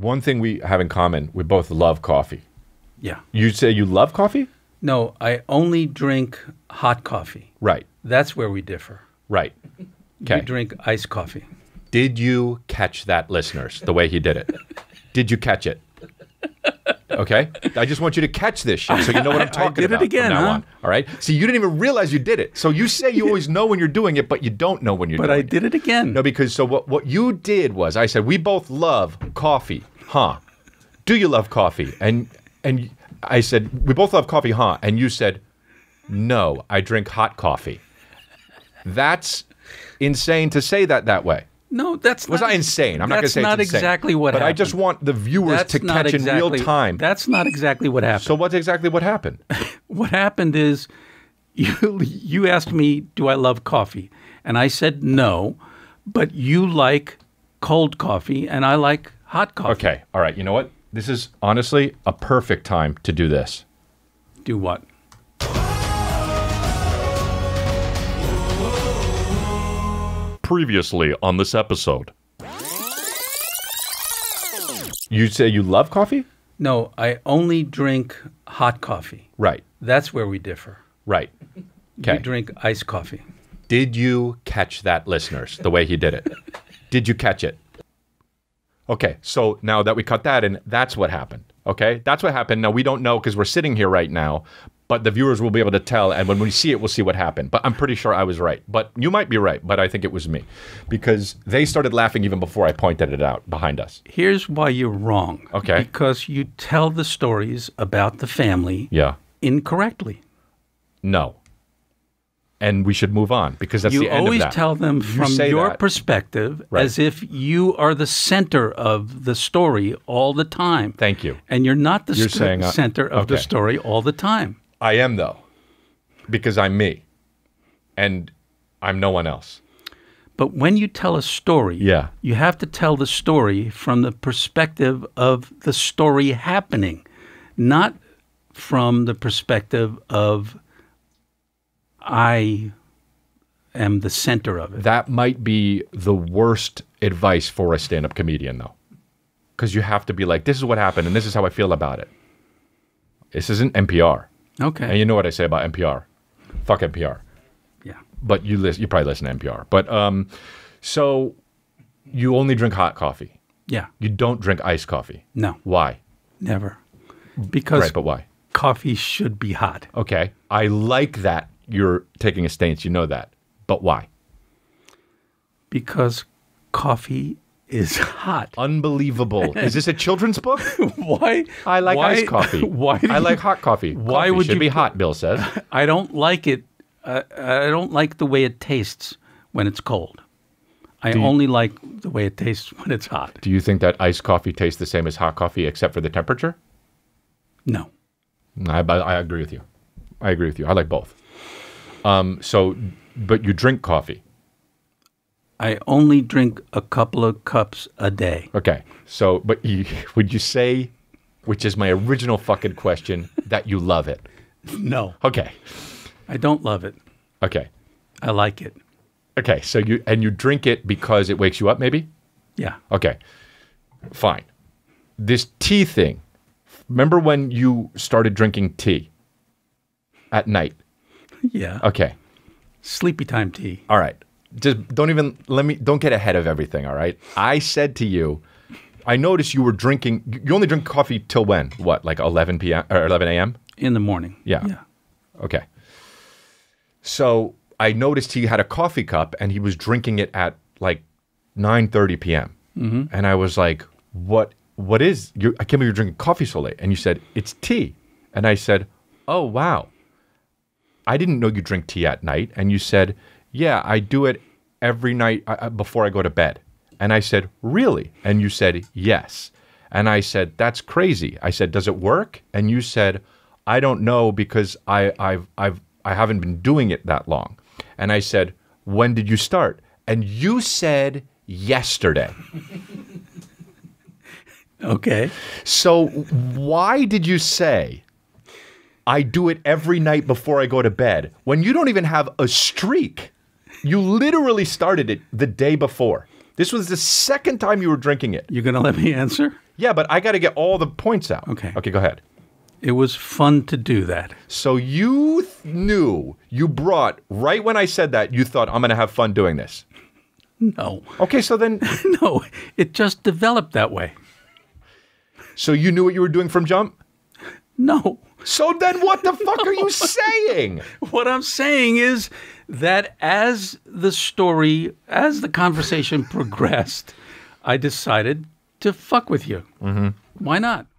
one thing we have in common, we both love coffee. Yeah. You say you love coffee? No, I only drink hot coffee. Right. That's where we differ. Right. Okay. You drink iced coffee. Did you catch that, listeners, the way he did it? Did you catch it? Okay? I just want you to catch this shit so you know what I'm talking about. I did it again, huh? On, all right? See, you didn't even realize you did it. So you say you always know when you're doing it, but you don't know when you're doing it. But I did it again. No, because so what you did was I said, we both love coffee, huh? Do you love coffee? And I said, we both love coffee, huh? And you said, no, I drink hot coffee. That's insane to say that that way. No, that's not. Was I insane? I'm not going to say it's insane. That's not exactly what happened. But I just want the viewers to catch in real time. That's not exactly what happened. So what's exactly what happened? What happened is you asked me, do I love coffee? And I said no, but you like cold coffee and I like hot coffee. Okay. All right. You know what? This is honestly a perfect time to do this. Do what? Previously on this episode. You say you love coffee? No, I only drink hot coffee. Right. That's where we differ. Right. Okay. You drink iced coffee. Did you catch that, listeners, the way he did it? Did you catch it? Okay, so now that we cut that in, that's what happened. Okay, that's what happened. Now, we don't know because we're sitting here right now, but the viewers will be able to tell, and when we see it, we'll see what happened. But I'm pretty sure I was right. But you might be right, but I think it was me because they started laughing even before I pointed it out behind us. Here's why you're wrong. Okay. Because you tell the stories about the family incorrectly. No. And we should move on because that's the end of that. You always tell them from your perspective as if you are the center of the story all the time. Thank you. And you're not the center of the story all the time. I am, though, because I'm me and I'm no one else. But when you tell a story, you have to tell the story from the perspective of the story happening, not from the perspective of I am the center of it. That might be the worst advice for a stand-up comedian, though, because you have to be like, this is what happened, and this is how I feel about it. This isn't NPR. Okay. And you know what I say about NPR. Fuck NPR. Yeah. But you probably listen to NPR. But so you only drink hot coffee. Yeah. You don't drink iced coffee. No. Why? Never. Because right, but why? Coffee should be hot. Okay. I like that. You're taking a stance, you know that. But why? Because coffee is hot. Unbelievable. Is this a children's book? Why? I like iced coffee. I like hot coffee. Why would it be hot, Bill says. I don't like it. I don't like the way it tastes when it's cold. I only like the way it tastes when it's hot. Do you think that iced coffee tastes the same as hot coffee except for the temperature? No. I agree with you. I agree with you. I like both. But you drink coffee. I only drink a couple of cups a day. Okay. So, but would you say, which is my original fucking question, that you love it? No. Okay. I don't love it. Okay. I like it. Okay. So you drink it because it wakes you up, maybe? Yeah. Okay. Fine. This tea thing. Remember when you started drinking tea at night? Yeah. Okay. Sleepy time tea. All right. Just don't get ahead of everything, all right? I said to you, I noticed you were drinking, you only drink coffee till when? What, like 11 p.m. or 11 a.m.? In the morning. Yeah. Yeah. Okay. So I noticed he had a coffee cup and he was drinking it at like 9:30 p.m. Mm-hmm. And I was like, what is, I can't believe you're drinking coffee so late. And you said, it's tea. And I said, oh, wow. I didn't know you drink tea at night. And you said, yeah, I do it every night before I go to bed. And I said, really? And you said, yes. And I said, that's crazy. I said, does it work? And you said, I don't know because I haven't been doing it that long. And I said, when did you start? And you said, yesterday. Okay. So why did you say, I do it every night before I go to bed, when you don't even have a streak? You literally started it the day before. This was the second time you were drinking it. You're going to let me answer? Yeah, but I got to get all the points out. Okay. Okay, go ahead. It was fun to do that. So you knew, you brought, right when I said that, you thought, I'm going to have fun doing this. No. Okay, so then. No, it just developed that way. So you knew what you were doing from jump? No. So then what the fuck are you saying? What I'm saying is that as the story, as the conversation progressed, I decided to fuck with you. Mm-hmm. Why not?